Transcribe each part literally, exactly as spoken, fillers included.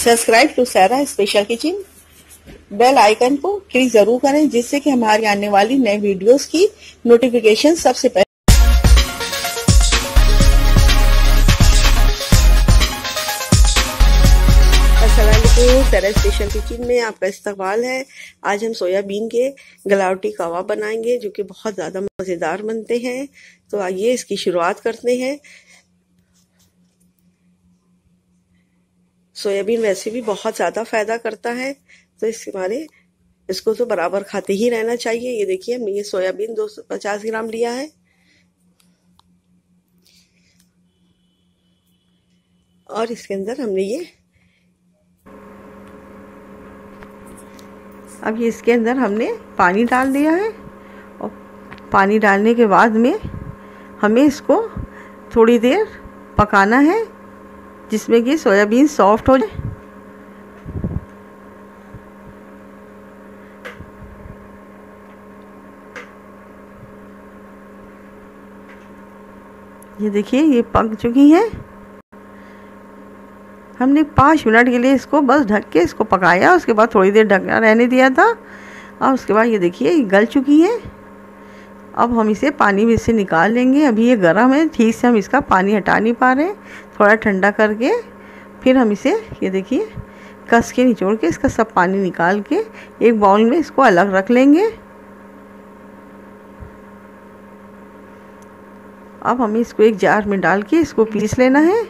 Subscribe to Saira special kitchen. Bell icon को click जरूर करें जिससे कि हमारी आने वाली नए वीडियोस की नोटिफिकेशन सबसे पहले। अस्सलामुअलैकुम, सायरा स्पेशल किचन में आपका इस्तकबाल है। आज हम सोयाबीन के गलावटी कबाब बनाएंगे जो कि बहुत ज़्यादा मज़ेदार बनते हैं। तो आइए इसकी शुरुआत करते हैं। सोयाबीन वैसे भी बहुत ज़्यादा फ़ायदा करता है, तो इस हमारे इसको तो बराबर खाते ही रहना चाहिए। ये देखिए हमने ये सोयाबीन दो सौ पचास ग्राम लिया है और इसके अंदर हमने ये अब ये इसके अंदर हमने पानी डाल दिया है। और पानी डालने के बाद में हमें इसको थोड़ी देर पकाना है जिसमें कि सोयाबीन सॉफ्ट हो जाए। ये देखिए ये पक चुकी है। हमने पाँच मिनट के लिए इसको बस ढक के इसको पकाया, उसके बाद थोड़ी देर ढका रहने दिया था। और उसके बाद ये देखिए ये गल चुकी है। अब हम इसे पानी में से निकाल लेंगे। अभी ये गर्म है, ठीक से हम इसका पानी हटा नहीं पा रहे। थोड़ा ठंडा करके फिर हम इसे ये देखिए कस के निचोड़ के इसका सब पानी निकाल के एक बाउल में इसको अलग रख लेंगे। अब हमें इसको एक जार में डाल के इसको पीस लेना है।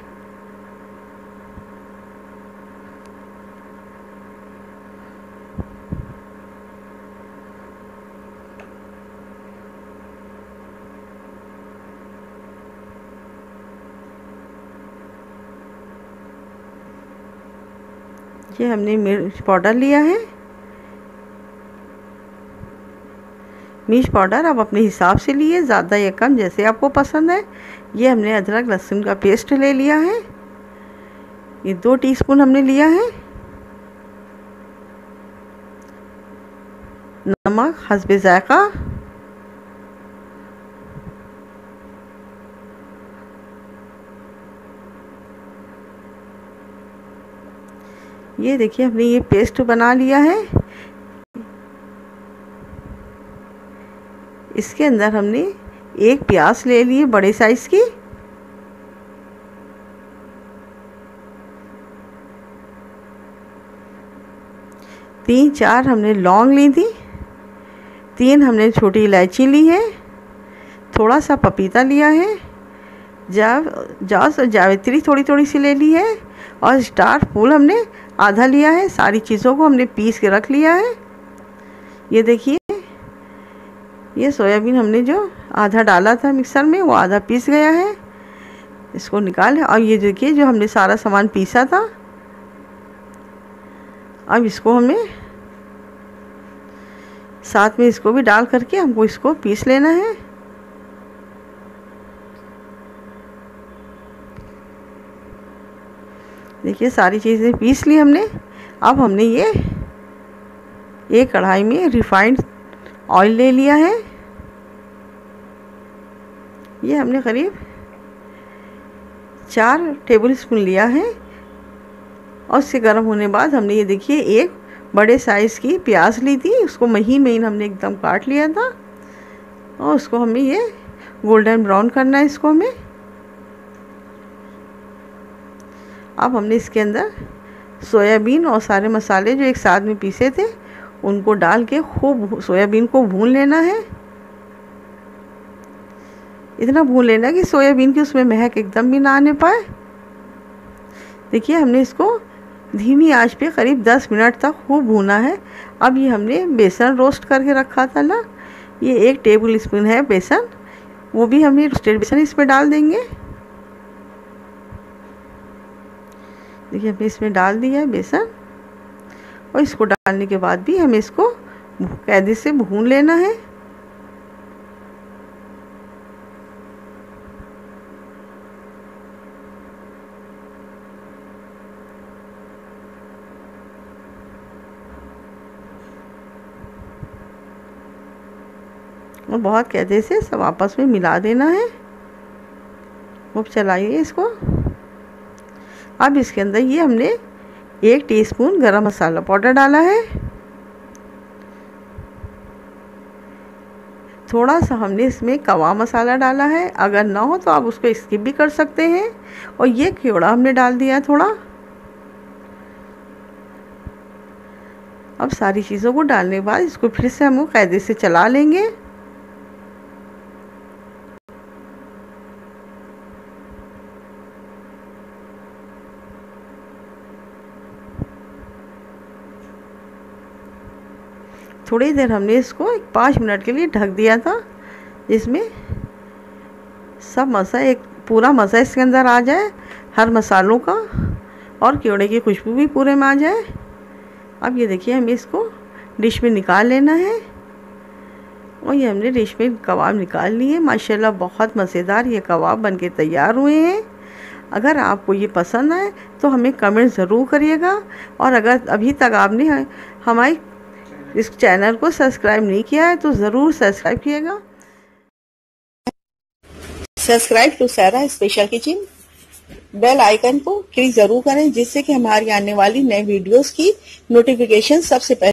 ये हमने मिर्च पाउडर लिया है, मिर्च पाउडर आप अपने हिसाब से लिए, ज़्यादा या कम जैसे आपको पसंद है। ये हमने अदरक लहसुन का पेस्ट ले लिया है, ये दो टीस्पून हमने लिया है। नमक हस्बे जायका, ये देखिए हमने ये पेस्ट बना लिया है। इसके अंदर हमने एक प्याज ले ली है बड़े साइज की, तीन चार हमने लौंग ली थी, तीन हमने छोटी इलायची ली है, थोड़ा सा पपीता लिया है, जाव जास और जावित्री थोड़ी थोड़ी सी ले ली है, और स्टार फूल हमने आधा लिया है। सारी चीज़ों को हमने पीस के रख लिया है। ये देखिए ये सोयाबीन हमने जो आधा डाला था मिक्सर में वो आधा पीस गया है, इसको निकाल। और ये देखिए जो हमने सारा सामान पीसा था, अब इसको हमें साथ में इसको भी डाल करके हमको इसको पीस लेना है। देखिए सारी चीज़ें पीस ली हमने। अब हमने ये एक कढ़ाई में रिफाइंड ऑयल ले लिया है। ये हमने करीब चार टेबलस्पून लिया है। और उससे गर्म होने बाद हमने ये देखिए एक बड़े साइज़ की प्याज ली थी, उसको महीन महीन हमने एकदम काट लिया था। और उसको हमें ये गोल्डन ब्राउन करना है इसको हमें। अब हमने इसके अंदर सोयाबीन और सारे मसाले जो एक साथ में पीसे थे उनको डाल के खूब सोयाबीन को भून लेना है। इतना भून लेना कि सोयाबीन की उसमें महक एकदम भी ना आने पाए। देखिए हमने इसको धीमी आंच पे करीब दस मिनट तक खूब भूना है। अब ये हमने बेसन रोस्ट करके रखा था ना, ये एक टेबल स्पून है बेसन, वो भी हमने रोस्टेड बेसन इस पर डाल देंगे। देखिए हमने इसमें डाल दिया है बेसन। और इसको डालने के बाद भी हमें इसको कायदे से भून लेना है। और बहुत कायदे से सब आपस में मिला देना है। खूब चलाइए इसको। अब इसके अंदर ये हमने एक टीस्पून गरम मसाला पाउडर डाला है। थोड़ा सा हमने इसमें कवा मसाला डाला है, अगर ना हो तो आप उसको स्किप भी कर सकते हैं। और ये क्योड़ा हमने डाल दिया है थोड़ा। अब सारी चीज़ों को डालने के बाद इसको फिर से हम कायदे से चला लेंगे। थोड़ी देर हमने इसको एक पाँच मिनट के लिए ढक दिया था, जिसमें सब मसाला एक पूरा मसाला इसके अंदर आ जाए, हर मसालों का, और कीड़े की खुशबू भी पूरे में आ जाए। अब ये देखिए हमें इसको डिश में निकाल लेना है। और ये हमने डिश में कबाब निकाल लिए। माशाल्लाह बहुत मज़ेदार ये कबाब बनके तैयार हुए हैं। अगर आपको ये पसंद आए तो हमें कमेंट ज़रूर करिएगा। और अगर अभी तक आपने हमारी इस चैनल को सब्सक्राइब नहीं किया है तो ज़रूर सब्सक्राइब किएगा। Subscribe to Saira special kitchen. Bell icon को क्लिक ज़रूर करें, जिससे कि हमारी आने वाली नए वीडियोस की नोटिफिकेशन सबसे पहले